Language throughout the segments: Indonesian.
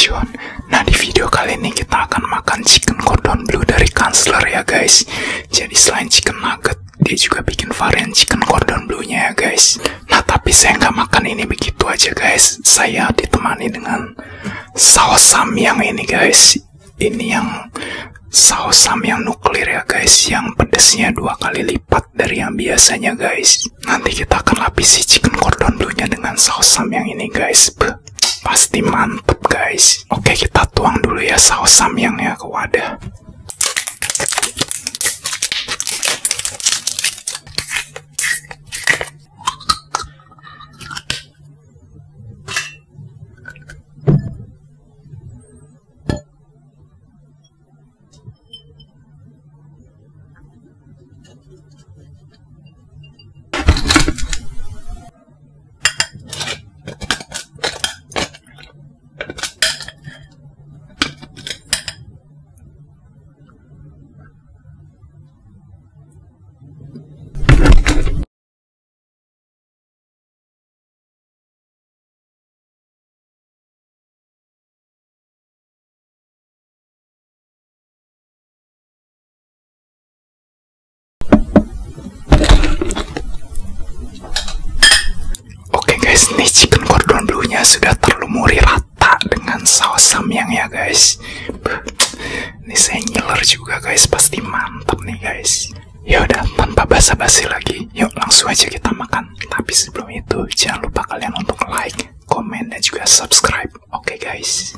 pensiun. Nah, di video kali ini kita akan makan chicken cordon bleu dari Kanzler ya guys. Jadi selain chicken nugget, dia juga bikin varian chicken cordon bleu nya ya guys. Nah, tapi saya nggak makan ini begitu aja guys. Saya ditemani dengan saus Samyang ini guys. Ini yang saus Samyang nuklir ya guys, yang pedesnya 2 kali lipat dari yang biasanya guys. Nanti kita akan lapisi chicken cordon bleu nya dengan saus Samyang ini guys. Pasti mantep guys. Oke, kita tuang dulu ya saus Samyangnya ke wadah. Ini chicken cordon bleu-nya sudah terlumuri rata dengan saus Samyang ya guys. Ini saya ngiler juga guys, pasti mantap nih guys. Yaudah, tanpa basa-basi lagi, yuk langsung aja kita makan. Tapi sebelum itu, jangan lupa kalian untuk like, komen, dan juga subscribe. Oke guys.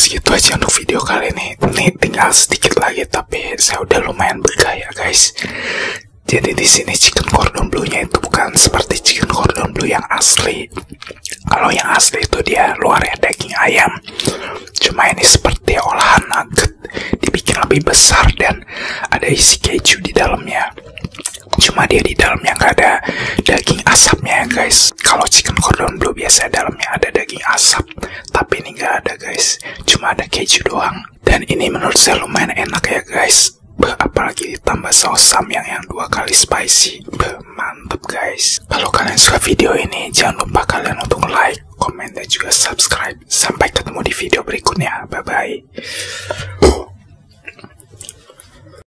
Gitu aja untuk video kali ini. Ini tinggal sedikit lagi, tapi saya udah lumayan bergaya, guys. Jadi di sini chicken cordon bleu-nya itu bukan seperti chicken cordon bleu yang asli. Kalau yang asli itu dia luarnya daging ayam. Cuma ini seperti olahan nugget, dibikin lebih besar dan ada isi keju di dalamnya. Cuma dia di dalamnya nggak ada daging asapnya, guys. Kalau chicken cordon bleu biasa dalamnya ada daging asap, tapi ini nggak ada, guys. Cuma ada keju doang. Dan ini menurut saya lumayan enak ya, guys. Apalagi ditambah saus samyang yang 2 kali spicy. Mantep, guys. Kalau kalian suka video ini, jangan lupa kalian untuk like, komen, dan juga subscribe. Sampai ketemu di video berikutnya. Bye-bye.